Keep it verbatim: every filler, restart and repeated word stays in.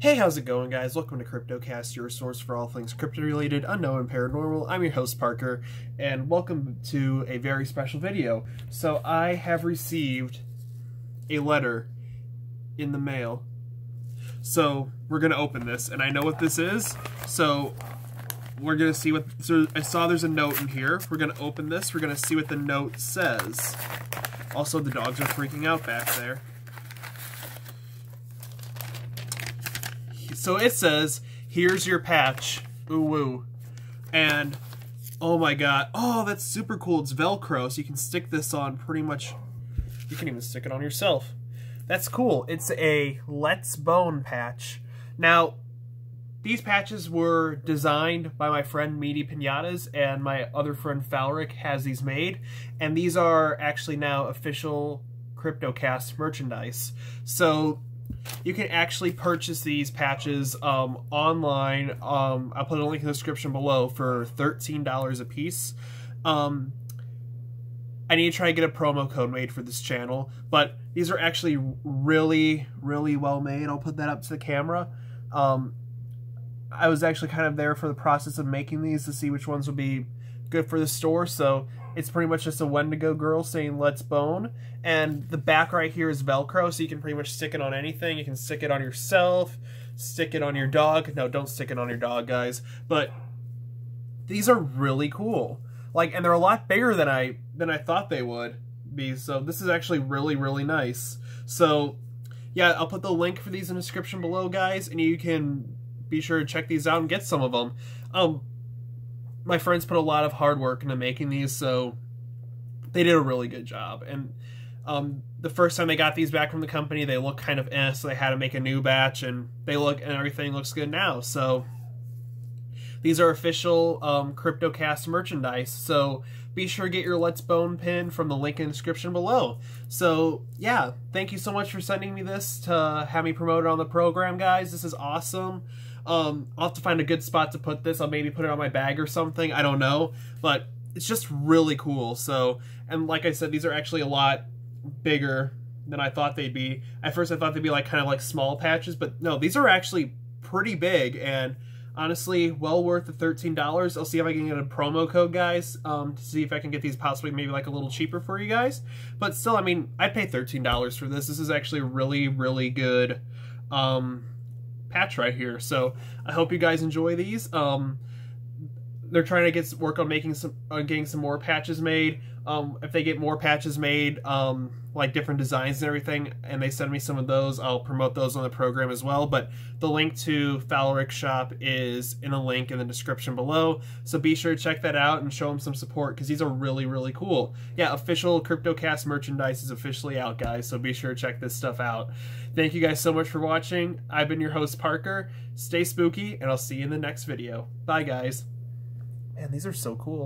Hey, how's it going, guys? Welcome to CryptoCast, your source for all things crypto-related, unknown, and paranormal. I'm your host, Parker, and welcome to a very special video. So I have received a letter in the mail. So we're going to open this, and I know what this is, so we're going to see what... So I saw there's a note in here. We're going to open this. We're going to see what the note says. Also, the dogs are freaking out back there. So it says, here's your patch, ooh woo, and oh my god, oh that's super cool, it's Velcro, so you can stick this on pretty much, you can even stick it on yourself. That's cool, it's a Let's Bone patch. Now, these patches were designed by my friend Meaty Pinatas, and my other friend Falric has these made, and these are actually now official CryptoCast merchandise. So you can actually purchase these patches um, online. Um, I'll put a link in the description below for thirteen dollars a piece. Um, I need to try to get a promo code made for this channel, but these are actually really, really well made. I'll put that up to the camera. Um, I was actually kind of there for the process of making these to see which ones would be good for the store, so it's pretty much just a Wendigo girl saying Let's Bone, and the back right here is Velcro, so you can pretty much stick it on anything. You can stick it on yourself, stick it on your dog. No, don't stick it on your dog, guys, but these are really cool. Like, and they're a lot bigger than I than I thought they would be, so this is actually really, really nice. So, yeah, I'll put the link for these in the description below, guys, and you can be sure to check these out and get some of them. Um... My friends put a lot of hard work into making these, so they did a really good job. And um, the first time they got these back from the company, they looked kind of eh, so they had to make a new batch, and they look and everything looks good now. So these are official um, CryptoCast merchandise. So be sure to get your Let's Bone pin from the link in the description below. So yeah, thank you so much for sending me this to have me promote it on the program, guys. This is awesome. Um, I'll have to find a good spot to put this. I'll maybe put it on my bag or something. I don't know. But it's just really cool. So, and like I said, these are actually a lot bigger than I thought they'd be. At first I thought they'd be like kind of like small patches, but no, these are actually pretty big and honestly well worth the thirteen dollars. I'll see if I can get a promo code, guys, um, to see if I can get these possibly maybe like a little cheaper for you guys. But still, I mean, I pay thirteen dollars for this. This is actually a really, really good, um... patch right here. So I hope you guys enjoy these. Um, they're trying to get work on making some, on getting some more patches made. Um, if they get more patches made, um, like different designs and everything, and they send me some of those, I'll promote those on the program as well. But the link to Falric's shop is in a link in the description below. So be sure to check that out and show them some support because these are really, really cool. Yeah, official CryptoCast merchandise is officially out, guys. So be sure to check this stuff out. Thank you guys so much for watching. I've been your host, Parker. Stay spooky, and I'll see you in the next video. Bye, guys. Man, these are so cool.